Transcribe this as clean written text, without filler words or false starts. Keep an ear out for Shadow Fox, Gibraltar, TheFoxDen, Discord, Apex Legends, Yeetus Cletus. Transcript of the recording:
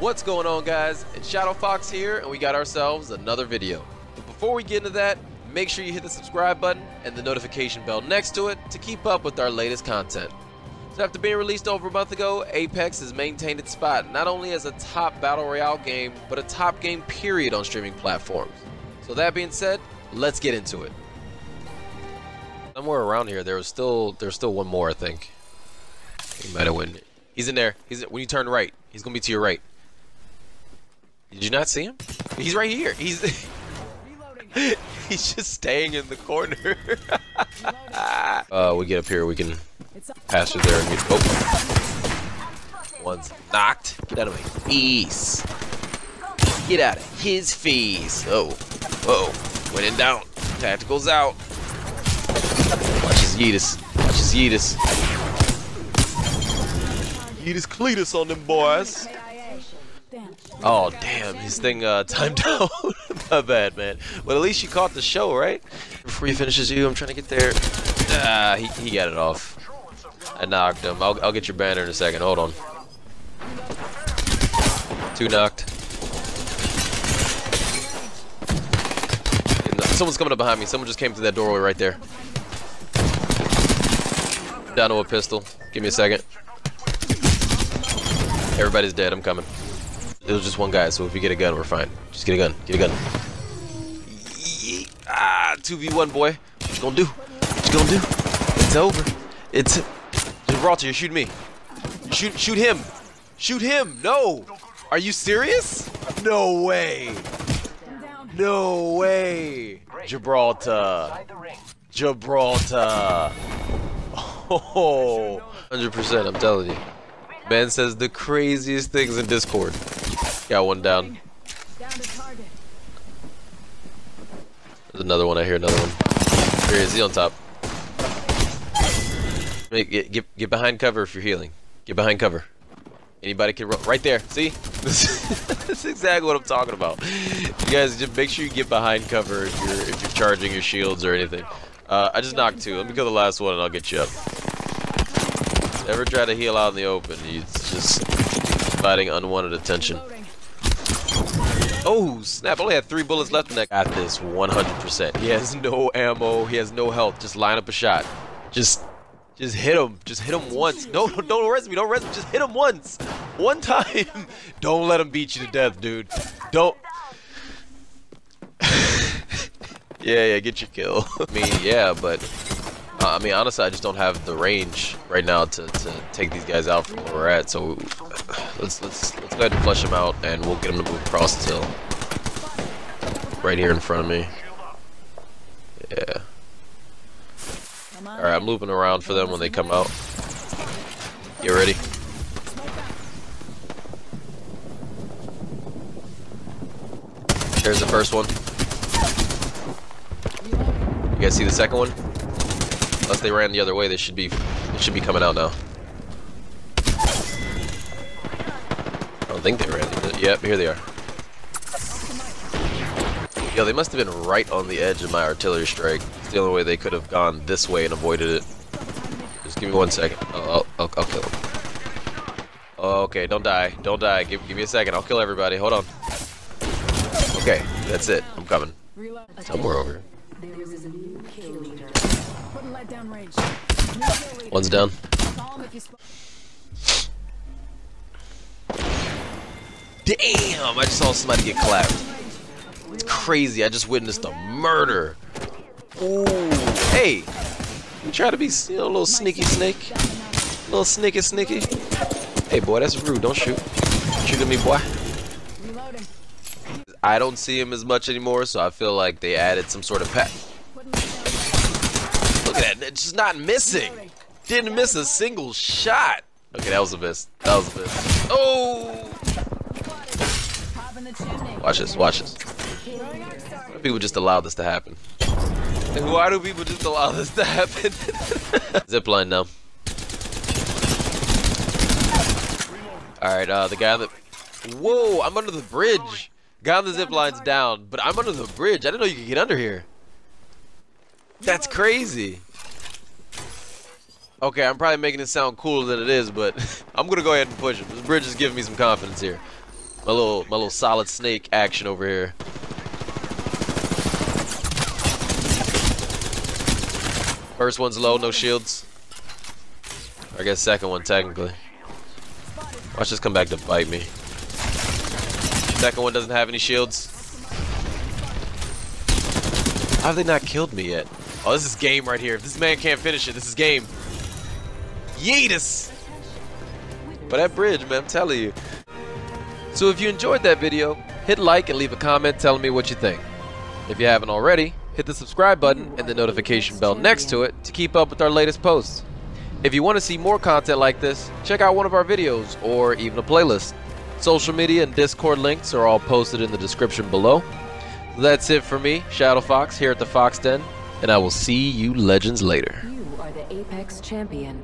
What's going on, guys? It's Shadow Fox here, and we got ourselves another video. But before we get into that, make sure you hit the subscribe button and the notification bell next to it to keep up with our latest content. So after being released over a month ago, Apex has maintained its spot not only as a top battle royale game, but a top game period on streaming platforms. So that being said, let's get into it. Somewhere around here, there's still one more, I think. He might have went. He's in there. When you turn right, he's gonna be to your right. Did you not see him? He's right here. He's reloading. He's just staying in the corner. We get up here, we can pass through there and get. Oh, one's knocked. Get out of my face. Get out of his face. Oh, whoa. Went in down. Tactical's out. Watch his yeetus. Watch his yeetus. Yeetus Cletus on them boys. Oh damn, his thing timed out. My bad, man. Well, at least you caught the show, right? Before he finishes you, I'm trying to get there. Ah, he got it off. I knocked him. I'll get your banner in a second. Hold on. Two knocked. Someone's coming up behind me. Someone just came through that doorway right there. Down to a pistol. Give me a second. Everybody's dead. I'm coming. It was just one guy, so if you get a gun, we're fine. Just get a gun. Get a gun. Ah, 2v1, boy. What you gonna do? What you gonna do? It's over. It's Gibraltar. You're shooting me. Shoot him. Shoot him. No. Are you serious? No way. No way. Gibraltar. Gibraltar. Oh, 100%. I'm telling you. Ben says the craziest things in Discord. Got one down. There's another one. I hear another one. Here he is. He's on top. Get behind cover if you're healing. Get behind cover. Anybody can run. Right there. See? That's exactly what I'm talking about. You guys, just make sure you get behind cover if you're charging your shields or anything. I just knocked two. Let me kill the last one and I'll get you up. Never try to heal out in the open. It's just fighting unwanted attention. Oh, snap. Only had 3 bullets left in that. Got this 100%. He has no ammo. He has no health. Just line up a shot. Just hit him. Just hit him once. No, don't res me. Don't res me. Just hit him once. One time. Don't let him beat you to death, dude. Don't. Yeah, get your kill. I mean, yeah, but... I mean, honestly, I just don't have the range right now to take these guys out from where we're at. So let's go ahead and flush them out, and we'll get them to move across the hill. Right here in front of me. Yeah. All right, I'm looping around for them when they come out. Get ready. There's the first one. You guys see the second one? Unless they ran the other way, they should be coming out now. I don't think they ran the other. Yep, here they are. Yo, they must have been right on the edge of my artillery strike. It's the only way they could have gone this way and avoided it. Just give me 1 second. I'll kill them. Okay, don't die. Don't die. Give me a second. I'll kill everybody. Hold on. Okay, that's it. I'm coming. Somewhere over here. One's down. Damn! I just saw somebody get clapped. It's crazy. I just witnessed a murder. Ooh. Hey! You try to be a little sneaky snake. A little sneaky sneaky. Hey, boy, that's rude. Don't shoot. Shoot at me, boy. I don't see him as much anymore, so I feel like they added some sort of pack. Look at that, it's just not missing. Didn't miss a single shot. Okay, that was the best. That was the best. Oh! Watch this, watch this. Why do people just allow this to happen? Why do people just allow this to happen? Zipline now. Alright, the guy that... Whoa, I'm under the bridge. Guy on the zipline's down, but I'm under the bridge. I didn't know you could get under here. That's crazy. Okay, I'm probably making it sound cooler than it is, but I'm gonna go ahead and push him. This bridge is giving me some confidence here. My little solid snake action over here. First one's low, no shields. Or I guess second one technically. Watch this come back to bite me. Second one doesn't have any shields. How have they not killed me yet? Oh, this is game right here. If this man can't finish it, this is game. Yeetus! But that bridge, man, I'm telling you. So if you enjoyed that video, hit like and leave a comment telling me what you think. If you haven't already, hit the subscribe button and the notification bell next to it to keep up with our latest posts. If you want to see more content like this, check out one of our videos or even a playlist. Social media and Discord links are all posted in the description below. So that's it for me, Shadow Fox, here at the Fox Den, and I will see you legends later. You are the Apex champion.